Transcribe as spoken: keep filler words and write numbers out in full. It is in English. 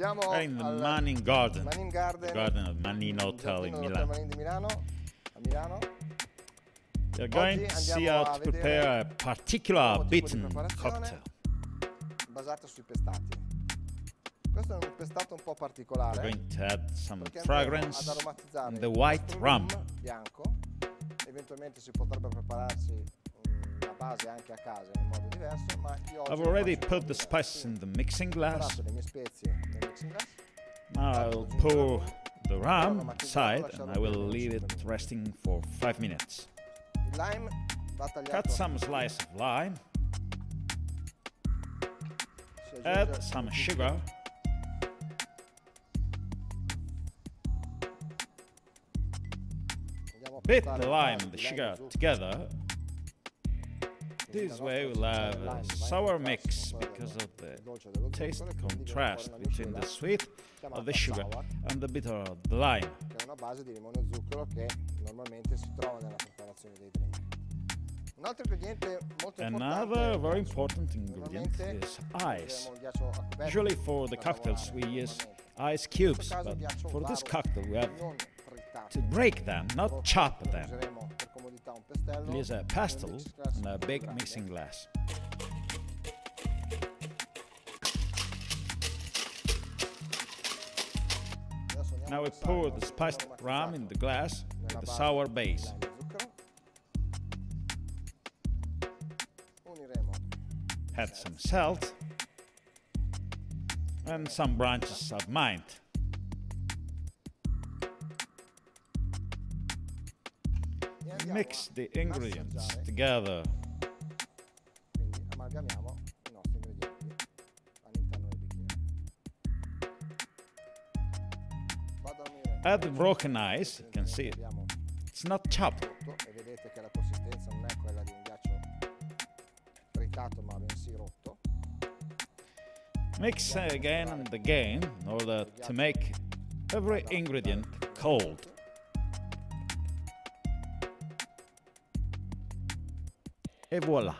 Siamo al Manin Garden, Manin Garden, Garden of Manin Hotel in Milano. Manin di Milano, a Milano. We're going to see how to prepare a particular beaten cocktail. Basata sui pestati. Questo è un pestato un po' particolare. We're going to add some fragrance and the white rum. Bianco. Eventualmente si potrebbe prepararsi la base anche a casa in modo diverso, ma io I've already put the spices in the mixing glass. Now I'll pour the rum aside and I will leave it resting for five minutes. Cut some slice of lime, add some sugar, beat the lime and the sugar together. This way we'll have a sour mix because of the taste contrast between the sweet of the sugar and the bitter of the lime. Another very important ingredient is ice. Usually for the cocktails we use ice cubes, but for this cocktail we have to break them, not chop them. Use a pestle and a big mixing glass. Now we pour the spiced rum in the glass with the sour base. Add some salt and some branches of mint. Mix the ingredients together. Add the broken ice, you can see it. It's not chopped. Mix again and again in order to make every ingredient cold. Et voilà.